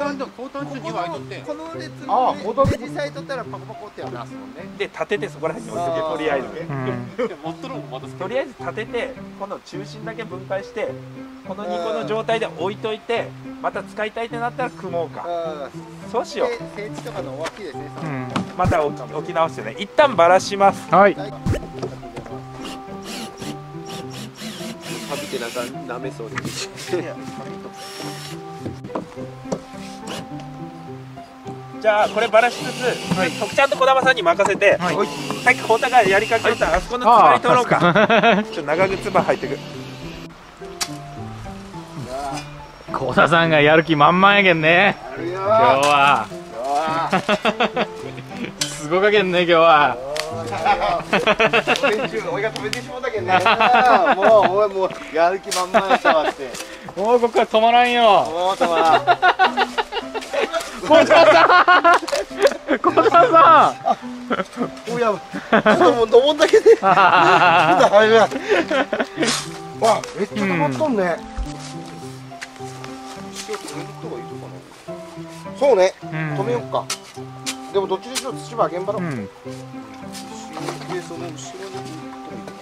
この列で実際取ったらパコパコってやるんですもんね。で立ててそこら辺に置いとけ、とりあえずね。とりあえず立てて、この中心だけ分解して、この2個の状態で置いといて、また使いたいってなったら組もうか。そうしよう。聖地とかの脇ですね。また置き直してね。一旦ばらします。はい。食べてなんか舐めそうです。じゃあこればらしつつ、徳ちゃんと児玉さんに任せて、さっき太田がやりかけたあそこのつばり取ろうか。ちょっと長靴ば入ってく。太田さんがやる気満々やけんね。今日は。すごかけんね今日は。俺が止めてしまったけんね。もうやる気満々したわって。もうここは止まらんよ。もう止まらん。小田さん。小田さん。おや、ちょっともう登ったけで。わ、めっちゃ止まっとんね。そうね。止めよっか。でもどっちにしろ土は現場だもん。でその後ろに行っても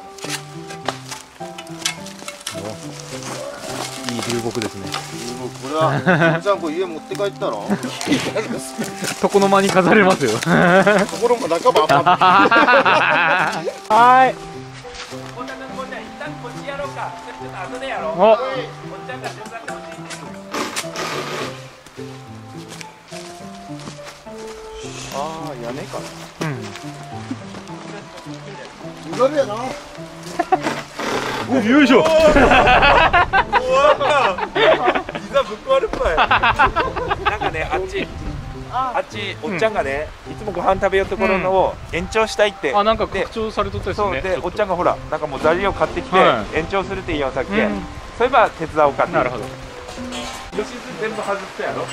いい流木ですね。これはちゃんこ家持って帰ったら床の間に飾れますよ。心も半ばあった。はい。こんな感じで一旦こっちやろうか。ちょっと後でやろう。おっちゃんが手伝ってほしい。ああ、屋根かな。よいしょ。膝ぶっ壊れっぱい。なんかね、あっちおっちゃんがね、いつもご飯食べようところのを延長したいって。あ、なんか拡張されとったですね。で、おっちゃんがほら、なんかもう材料買ってきて延長するっていいよさっき。そういえば手伝おうかって。なるほど。吉津全部外したやろ。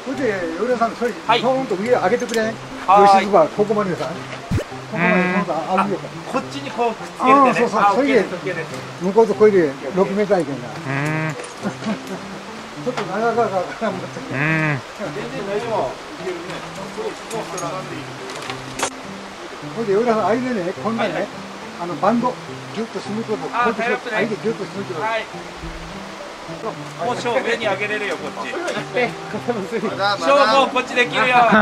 それで、ヨルさん、それ、はい、ポーンと上上げてくれね。吉津はここまでさ。ここまで、今度は上げようか。こっちにこう、くっつけるんですね。そうそう、それで、向こうとこれで、6メーターいけんな。ちょっと長々が絡むんだったけど。全然大丈夫。いけるね。そう、そう、並んでいい。それで、ヨルさん、あれでね、こんなね、バンド、ぎゅっと締めておく。あれでぎゅっと締めておく。もう翔上に上げれるよこっち。翔もうこっちできるよ。せ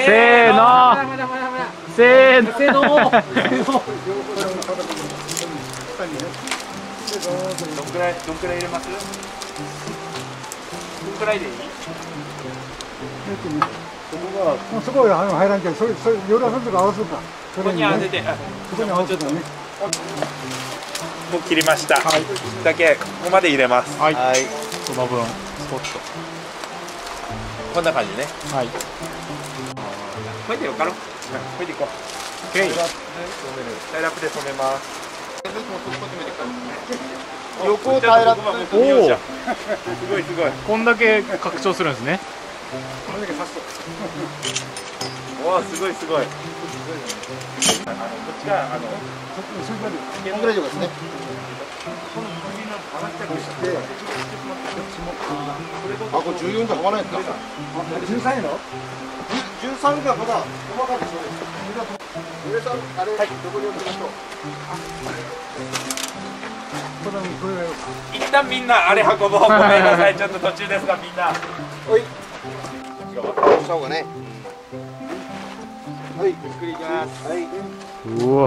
ーの。せーの。せーの。どんくらい入れます？どんくらいでいい？そこは入らんけど、それ夜遊びとか合わせるか。そこに合わせて。そこに合わせてね。もう切りました。だけここまで入れます。はい。その分スポッと。こんな感じね。はい。これでよかろ。これでいこう。オッケー。タイラップで染めます。横をタイラップ。おお。すごいすごい。こんだけ拡張するんですね。これだけ刺すと。おおすごいすごい。こっちがこんぐらいですね。あ、これ14度はまらないですか。13やろ。13がまだ細かくしょ。皆さんあれどこに置きましょう。一旦みんなあれ運ぼう。ごめんなさい、ちょっと途中ですがみんな。おい。した方がね。はい、ゆっくりいきます。はい。うわ。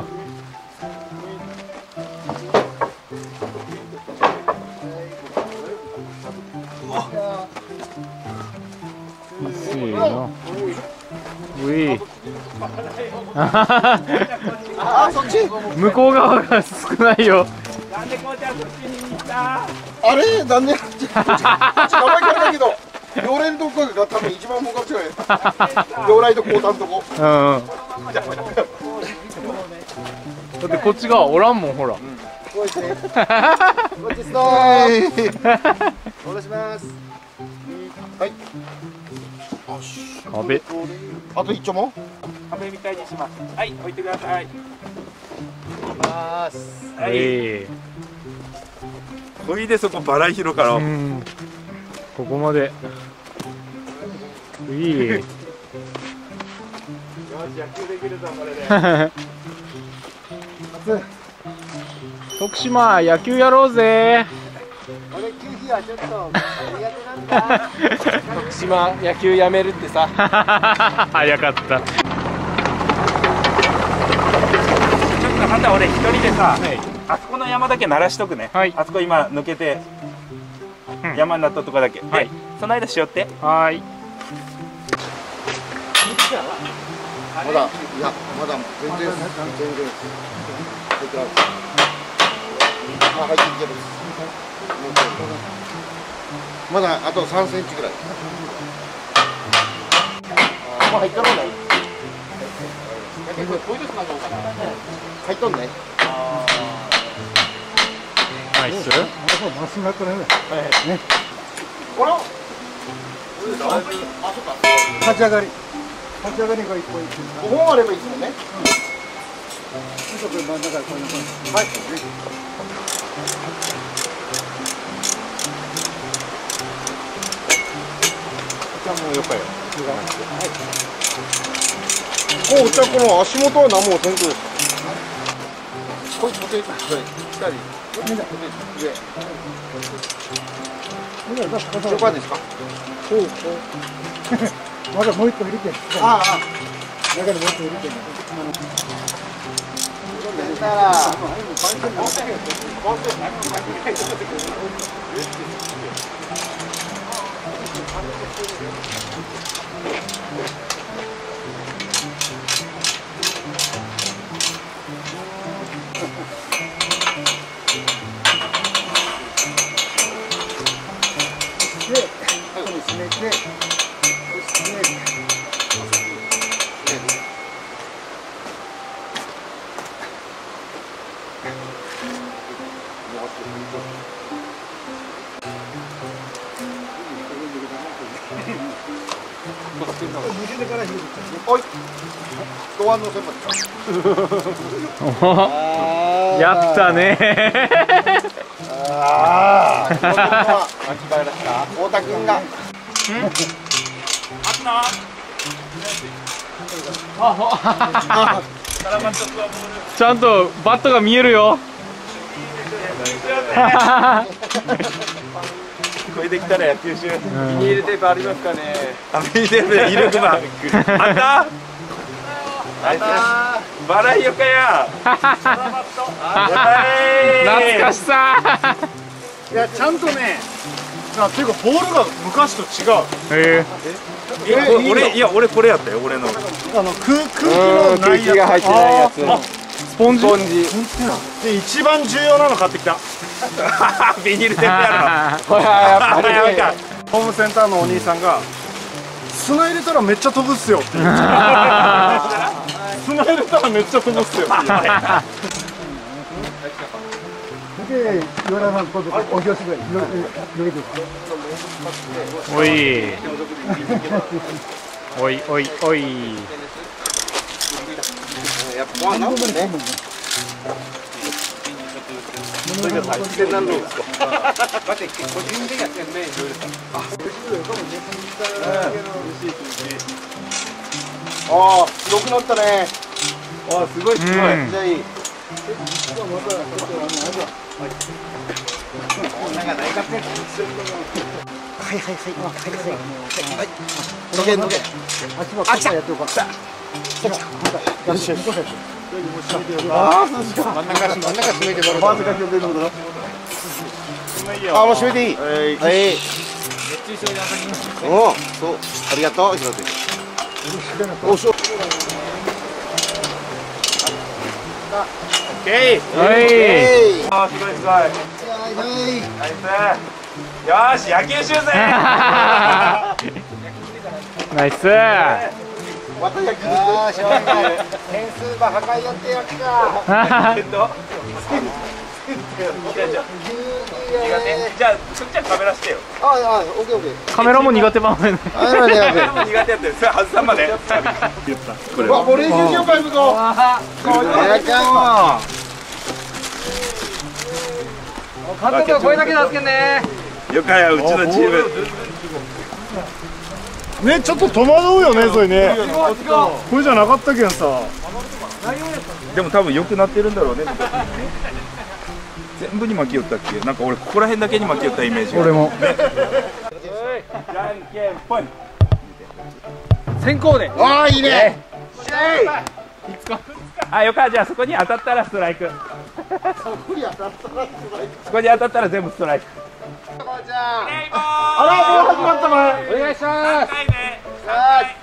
あ、そっち。向こう側が少ないよ。なんでこうちゃんそっちに行った。あれ、残念。だけど。両連とこが多分一番もかしない。両来とこうたんとこ。だってこっちがおらんもんほら。こっちです。こっちです。戻します。はい。壁。あと一丁も。壁みたいにします。はい、置いてください。いきます。はい。こいでそこバラ広から。ここまで。いい。よし、野球できるぞこれで。徳島野球やろうぜ。俺球技はちょっと苦手なんだ。徳島野球やめるってさ。早かった。ちょっとまた俺一人でさ、あそこの山だけ鳴らしとくね。あそこ今抜けて山になったとこだけ。はい。その間しよって。はい。まだいやまだ全然。あ入ってきてる。まだあと3センチぐらい。もう入っとるんだ。入っとんね。ナイス。マスが取れない。ね。これ。あそか。立ち上がりが一本一本。5本あればいいですもんね。ちょっと真ん中からこんな感じ。はい。じゃあもうよかよ。おうじゃあこの足元は何もせんとですか。これ固定したり。上からですか。そう。まだもう一個入れて。ああ。中にもう一個入れて。出たら。やったね。ああ、太田君が。ちゃんとバットが見えるよ。これできたら野球集。ビニールテープありますかね。ビニールテープで威力マン。あった。バラよかや。懐かしさ。いやちゃんとね。っていうかボールが昔と違う。俺これやったよ俺の。空気が入ってないやつ。あ、スポンジ。で一番重要なの買ってきた。ビニールテープやろ。ホームセンターのお兄さんが砂入れたらめっちゃ飛ぶっすよ。砂入れたらめっちゃ飛ぶっすよ。おいおいおいおい。ああ、白くなったね。ああ、すごいすごい。じゃあいい。あ、もう閉めていい。はい。おお、そう、ありがとう、ひろて。おしょ。オッケー。はい。あ、すごいすごい。ナイス。よし、野球集ぜ。ナイス。また野球。点数ば破壊やってやっか。じゃあカメラしてよ。ああ、オッケーオッケー。カメラも苦手番だよね。カメラも苦手やってる。それ外さんまで。言った。これ。わ、これ重量回復を。ああ。監督はこれだけなんですけどね。よかやうちのチーム。ね、ちょっと戸惑うよねそれね。これじゃなかったけんさ。でも多分良くなってるんだろうね。全部に巻き寄ったっけ？なんか俺ここら辺だけに巻き寄ったイメージ。俺も。じゃんけんぽい。先行で。ああいいね。あよかじゃあそこに当たったらストライク。そこに当たったら全部ストライク。あらもう始まったまえ。お願いします。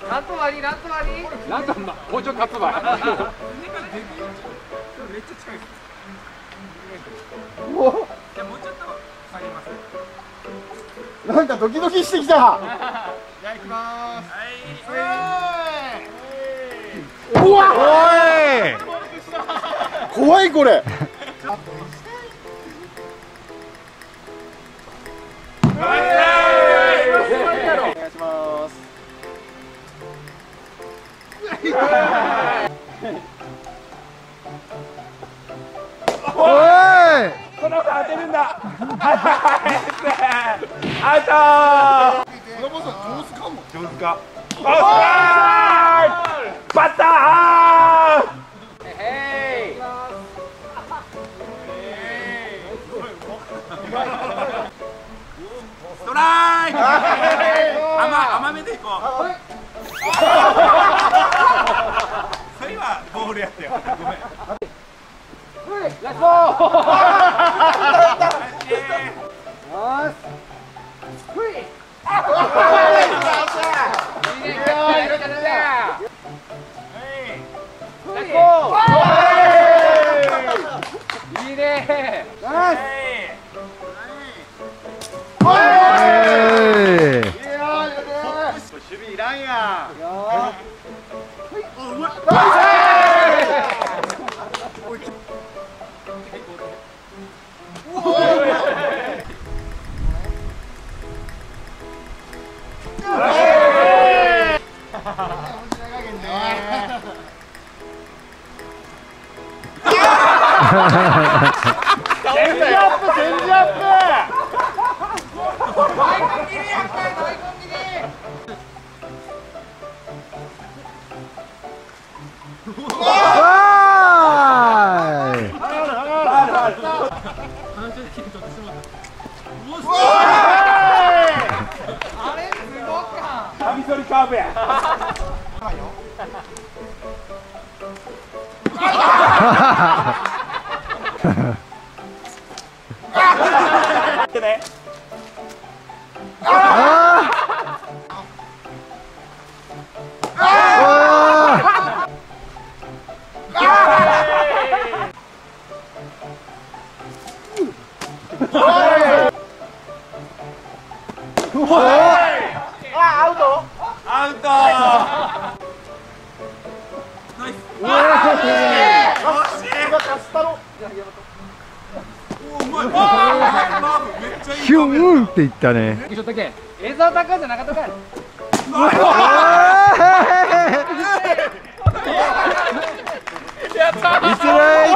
何と割り何と割り。何とま包丁カット割り。めっちゃ近い。もうちょっと下げます。なんかドキドキしてきた。じゃあ行きます。はい。うわ。おい。怖いこれ。お願いします。おい。この子当てるんだ。アウト。上手か。バッター。へい。トライ。甘めでいこう。それはボールやったよ。ごめん。ラスト。いいね。チェンジアップ、チェンジアップ。あれすごか。カミソリカーブや。ヒュンって言ったね。江沢高じゃなかったかい。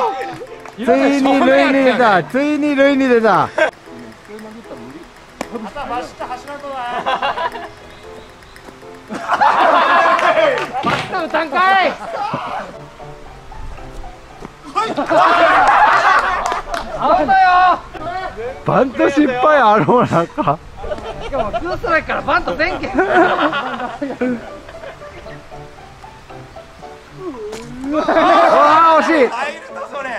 ついに塁に出た。バント失敗あろうなんか。しかもツーストライクからバント全件。ああ惜しい。入るとそれ。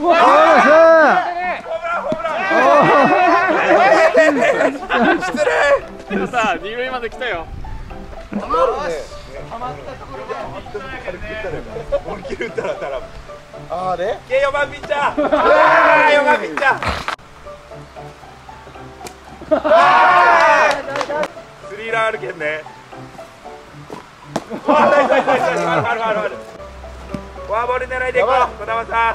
うわあ失礼。でもさ二塁まで来たよ。ハマったところで打たなきゃね。本気打ったらたら。あれ？け4番ピッチャー。4番ピッチャー。スリーランあるけんね。あるあるある。フォアボール狙いでいこう、児玉さん。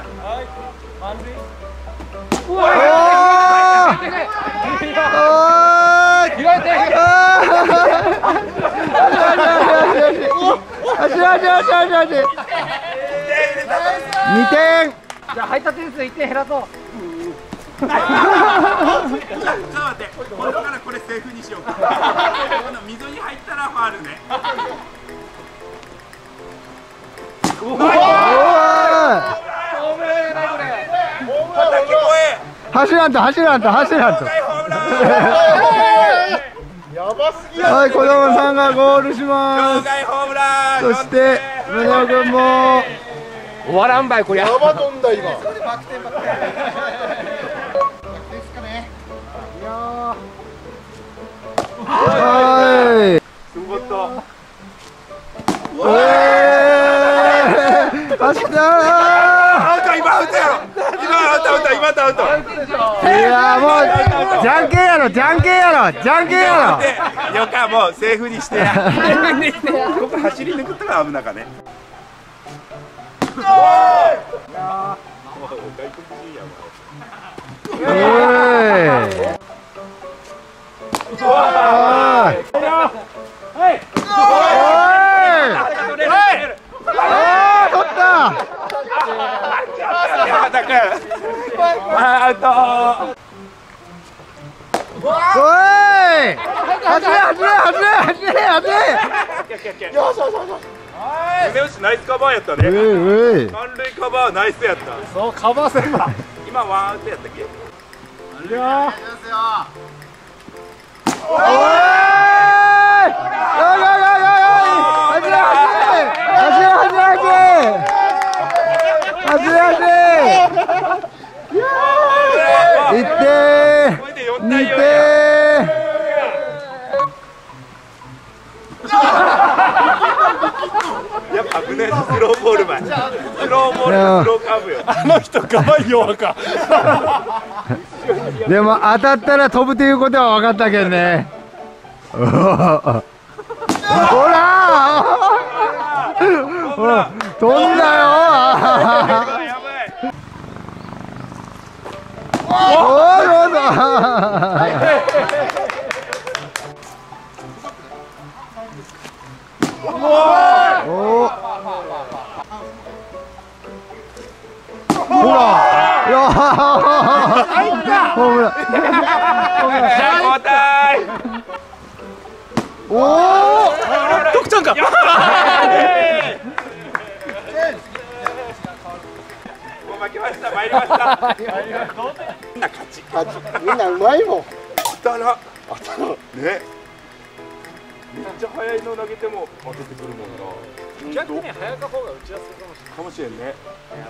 2点。じゃあ入った点数1点減らそう。ちょっと待って、これからこれセーフにしようか。溝に入ったらファールね。はい、児玉さんがゴールします。そして、村上君も終わらんばい、こりゃ。すごかった。でも当たったら飛ぶということは分かったけどね。ほら飛んだよ。おおほら入ったホームラン。おお徳ちゃんか。負けました、参りました。みんな勝ち。みんなうまいもん。当たら。ね。めっちゃ速いの投げても当ててくるもんな。逆に早か方が打ちやすいかもしれんね。いや、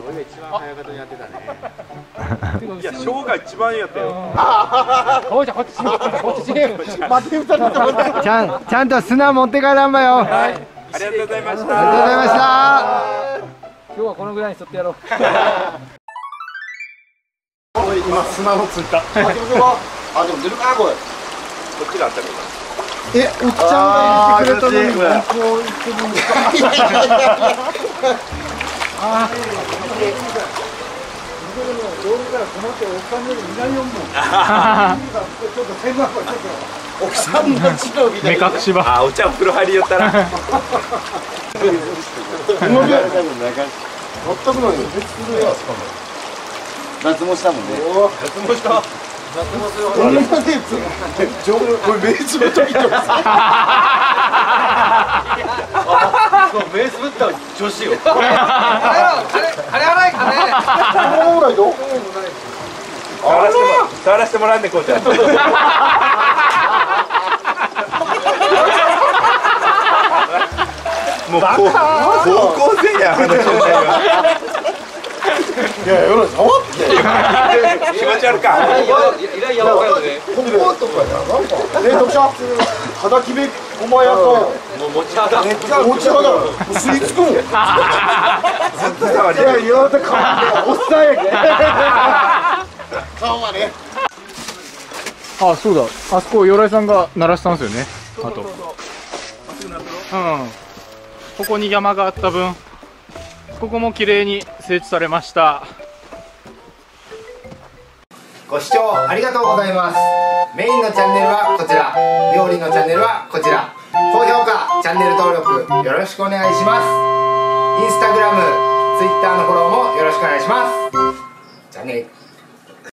俺が一番早かとやってたね。いや、翔が一番やったよ。こっちこっち。待って打たれたもんね。ちゃんと砂持って帰らんばよ。はい。ありがとうございました。今日はこのぐらいにしとってやろう。おい、今砂をついた。あ、でも出るかな、これ。こっちがあったけど。え、おっちゃんが入れてくれたのに、こう言ってるんですか。ああ。道具から困っておっさんよりいないよもん。ちょっと変な声、ちょっと。おっさんの白みたいな。目隠しば。あ、おっちゃん風呂入りよったら。脱毛したもんね。触らせてもらうんでこうちゃん。もう高校生や、あの状態は。いや、よろしく、触って。気持ち悪か。いらんやばかね。こことかじゃ、なんか。ね、読者。肌きめ、お前やと。もう持ち肌。持ち肌。吸い付くもん。ずっと触り。いや、言われた顔。おっさんやけ。顔はね。あ、そうだ。あそこ、鎧さんが鳴らしたんですよね。あと。うん。ここに山があった分、ここも綺麗に整地されました。ご視聴ありがとうございます。メインのチャンネルはこちら、料理のチャンネルはこちら、高評価、チャンネル登録よろしくお願いします。インスタグラム、ツイッターのフォローもよろしくお願いします。じゃあね。